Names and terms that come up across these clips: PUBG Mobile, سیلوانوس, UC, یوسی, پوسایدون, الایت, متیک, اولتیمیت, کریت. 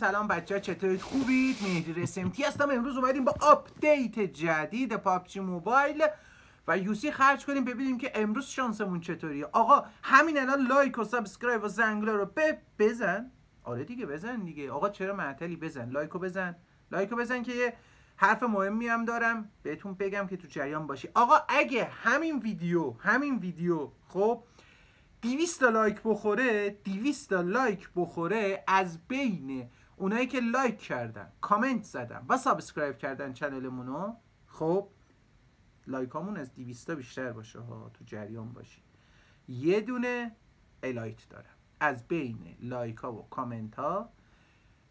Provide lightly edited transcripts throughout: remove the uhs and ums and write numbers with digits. سلام بچه‌ها، چطورید؟ خوبید؟ مهری رسمتی هستم. امروز اومدیم با آپدیت جدید PUBG موبایل و UC خرج کنیم ببینیم که امروز شانسمون چطوریه. آقا همین الان لایک و سابسکرایب و زنگوله رو بزن. آره دیگه بزن دیگه. آقا چرا معطلی؟ بزن لایکو بزن که یه حرف مهمی هم دارم بهتون بگم که تو جریان باشی. آقا اگه همین ویدیو خب 200 تا لایک بخوره، 200 تا لایک بخوره از بین اونایی که لایک کردن، کامنت زدن و سابسکرایب کردن چنلمونو، خب لایکامون از 200 تا بیشتر باشه ها، تو جریان باشی. یه دونه الایت دارم. از بین لایک ها و کامنت ها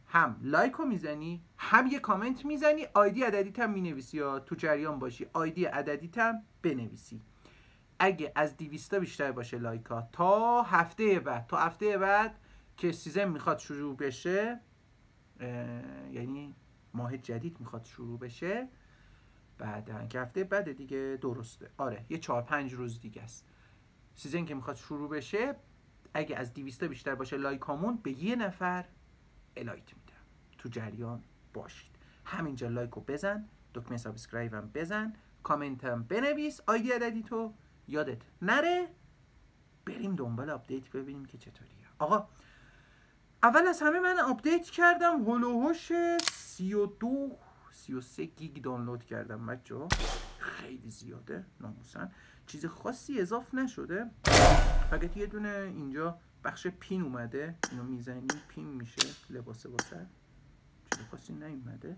هم لایک رو میزنی، هم یه کامنت میزنی، آیدی عددیت هم مینویسی، یا تو جریان باشی آیدی عددیت هم بنویسی. اگه از 200 تا بیشتر باشه لایک ها تا هفته بعد که سیزن میخواد شروع بشه، یعنی ماه جدید میخواد شروع بشه، بعدن که هفته بعد دیگه درسته، آره یه 4-5 روز دیگه است سیزن که میخواد شروع بشه. اگه از 200 تا بیشتر باشه لایک هامون، به یه نفر الایت میدم، تو جریان باشید. همینجا لایک رو بزن، دکمه سابسکرایب هم بزن، کامنت هم بنویس، آیدی عددی تو یادت نره. بریم دنبال آپدیت ببینیم که چطوریه. آقا اول از همه من آپدیت کردم، هلوهوش 32-33 گیگ دانلود کردم بچه‌ها، خیلی زیاده ناموساً، چیز خاصی اضافه نشده، فقط یه دونه اینجا بخش پین اومده، اینو میزنی پین میشه لباسه واسه، چیز خاصی نیومده.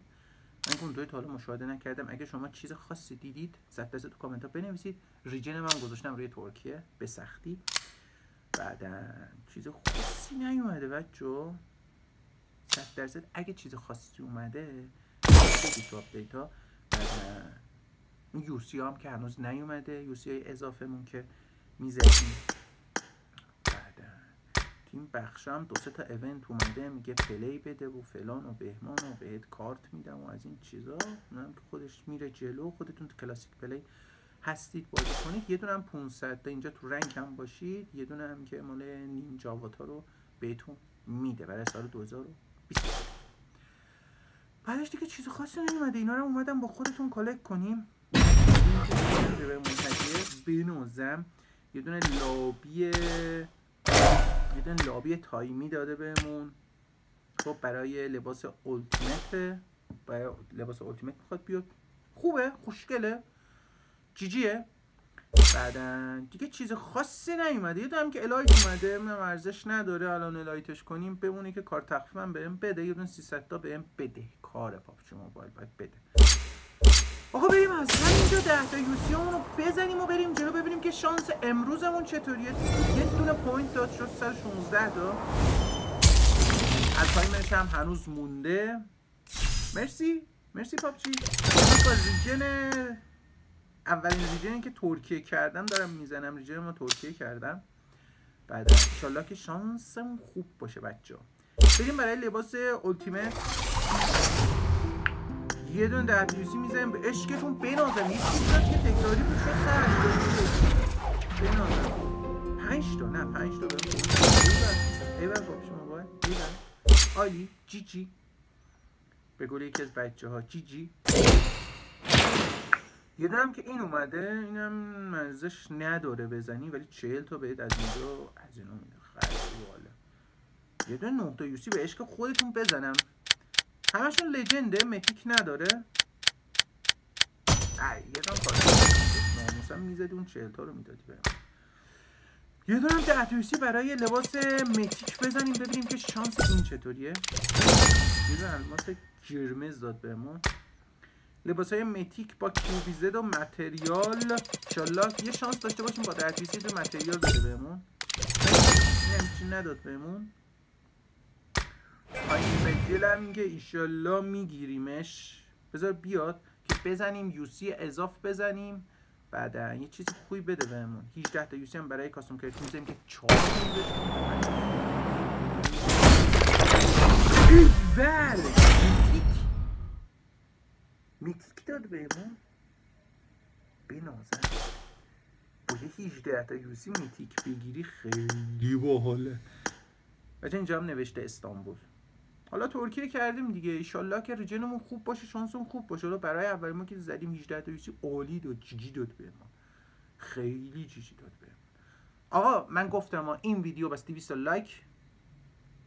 من کندوی تا حالا مشاهده نکردم. اگه شما چیز خاصی دیدید صد درصد تو کامنت ها بنویسید. ریجن من گذاشتم روی ترکیه به سختی، بعدا چیز خاصی نیومده بچه‌ها، 100%. اگه چیز خاصی اومده بگید تو آپدیت ها. UC هم که هنوز نیومده، UC های اضافه مون که میزدیم. این بخشم 2-3 تا ایونت اومده، میگه پلی بده و فلان و بهمان و بهت کارت میدم و از این چیزا، اونم که خودش میره جلو. خودتون تو کلاسیک پلی هستید بازی کنید. یه دونه هم 500 تا اینجا تو رنک هم باشید، یه دونه هم که مال نینجا واتا رو بهتون میده برای سال 2020. بعدش دیگه چیز خاصی نمیده. اینا رو اومدم با خودتون کالکت کنیم. بنوزم یه دونه لابی، تایمی داده بهمون. خب برای لباس التیمت، میخواد بیاد، خوبه، خوشگله، جیجیه. بعدن دیگه چیز خاصی نیومده. یه دونه هم که الایت اومده، من ارزش نداره الان الایتش کنیم، بمونه که کار تخفیفم بهم بده. یه دونه 300 تا بهم بده، کار PUBG موبایل باید بده. آقا بریم از همینجا 10 تا UC رو بزنیم و بریم جلو ببینیم که شانس امروزمون چطوریه. یه دونه پوینت داد، شد 116 تا. از تایمش هم هنوز مونده. مرسی پاپچی. با ریجن، اولین ریجنی که ترکیه کردم دارم میزنم، ریجن ما ترکیه کردم. بعد انشالله که شانسمون خوب باشه بچه ها. بریم برای لباس التیمت یه دون در پیوسی میزنیم. به عشقتون بنازم. یه چیزی که تکراری بود شد سر بنازم. 5 تا بنازم. ایبر پابشی موبایل، ایبر آلی، جی جی به گل یکی از بچه ها، جی جی. یه دونم که این اومده، اینم ارزش نداره بزنی، ولی 40 تا بهت از اینجا از اینو میده، خیلی باله. یه دون 9 تا یوسی به عشق خودتون بزنم. همشون لجنده، متیک نداره. یه دام کارده ناموسم میزدی، اون 40 تا رو میدادی برم. یه دارم که اتویسی برای لباس متیک بزنیم ببینیم که شانس این چطوریه. یه دون الماس جرمز داد بهمون. لباس های متیک با کیوبیزد و متریال، انشالله یه شانس داشته باشیم. با اتویسی دو متریال داده بهمون، همچین نداد بهمون. دلم میگه ایشالله میگیریمش. بذار بیاد که بزنیم یوسی اضاف بزنیم، بعدا یه چیز خوبی بده بهمون. 18 تا یوسی هم برای کاستوم کریت میزنیم که 4 بله میتیک داد بهمون. بنازن با یه 18 تا یوسی میتیک بگیری، خیلی باحاله. بچه اینجا هم نوشته استانبول. حالا ترکیه کردیم دیگه، ایشالله که ریجنمون خوب باشه، شانسمون خوب باشه. حالا برای اول ما که زدیم 18 تا یوسی عالی داد، جیجی داد به ما، خیلی جیجی داد به ما. آقا من گفتم این ویدیو بس 200 لایک،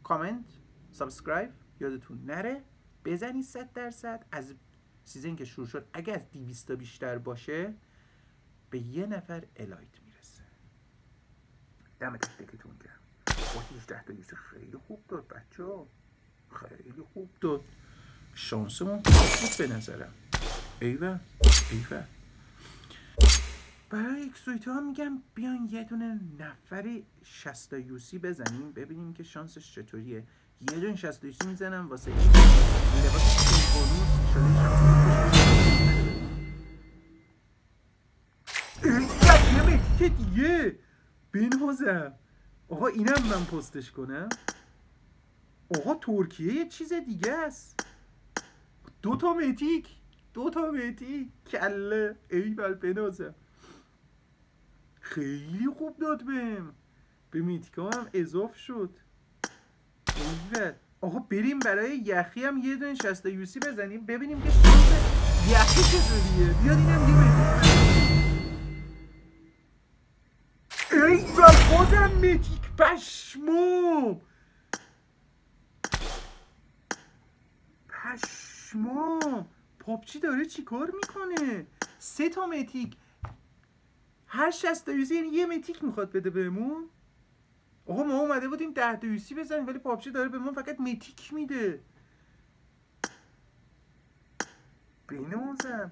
کامنت، سابسکرایب یادتون نره، بزنید 100% از سیزن که شروع شد. اگه از 200 تا بیشتر باشه به یه نفر الایت میرسه. دمت تکتون گرم. با 18 تا یوسی خیلی خوب داد بچه‌ها، خیلی خوب داد، شانسمون خوب به نظرم. ایوه ایوه. برای اکسویت ها میگم بیان یه دونه نفری 60 تا یوسی بزنیم ببینیم که شانسش چطوریه. یه دونه 60 تا یوسی میزنم واسه این لباس بونوس شده. چه دیگه بنوازم آقا، اینم من پستش کنم. آقا ترکیه یه چیز دیگه است، دوتا متیک کله ایول بنازم، خیلی خوب داد بهم، به میتیکا هم اضاف شد ایول. آقا بریم برای یخی هم یه دونه 60 یوسی بزنیم ببینیم که یخی چطوریه. بیاد اینم یه متیک ایول، خودم متیک پشمو پشما. پاپچی داره چیکار میکنه؟ 3 تا متیک، هر 60 تا یوسی یعنی یه متیک میخواد بده بهمون. آقا ما اومده بودیم 10 تا یوسی بزنیم ولی پاپچی داره به ما فقط متیک میده. بینوزم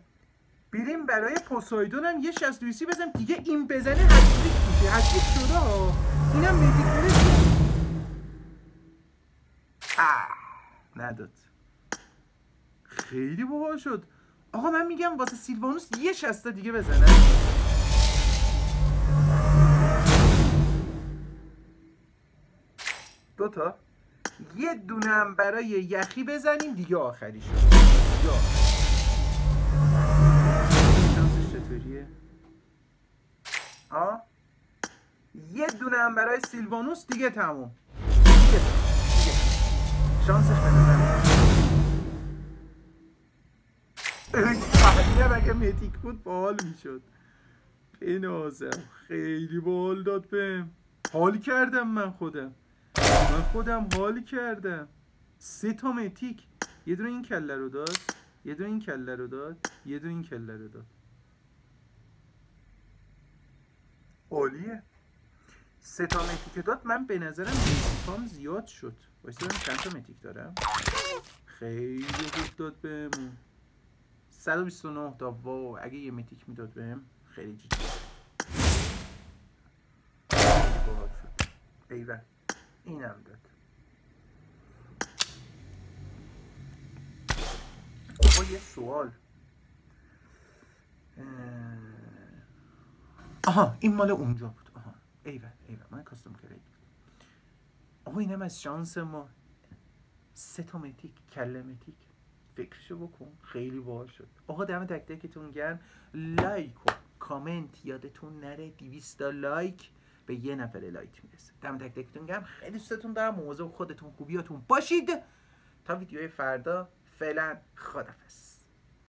بریم برای پوسایدون هم یه 60 تا یوسی بزنیم دیگه، این بزنه هتریک میشه، هتریک شده ها. اینم متیک بده. نداد، خیلی باحال شد. آقا من میگم واسه سیلوانوس یه 60 دیگه بزنم. دوتا یه دونه هم برای یخی بزنیم دیگه، آخری شد دیگه. شانسش چطوریه؟ آه یه دونه هم برای سیلوانوس دیگه تموم. شانسش بزنم. فهمیدم اگه متیک بود باحال میشد. بنازم خیلی باحال داد بهم، حال کردم من خودم حال کردم. 3 تا متیک، یه دونه این کله رو داد، یه دونه این کله رو داد، یه دونه این کله رو داد. عالیه. 3 تا متیک داد. من به نظرم متیکام زیاد شد. واسه من چند تا متیک دارم؟ خیلی خوب داد بهم. 129 تا. واو اگه یه متیک میداد بهم خیلی جدی باحال شد. ایول اینم داد. آقا یه سوال. آها این مال اونجا بود. آها ایول من کاستم کرده بود. آقا اینم از شانس ما، 3 تا متیک، کله متیک. فکرشو بکن، خیلی باحال شد. آقا دم تک تکتون گرم. لایک و کامنت یادتون نره، 200 تا لایک به یه نفر لایک میرسه. دم تک تکتون گرم، خیلی دوستتون دارم. مواظب خودتون، خوبیاتون باشید تا ویدیوی فردا. فعلا خداحافظ.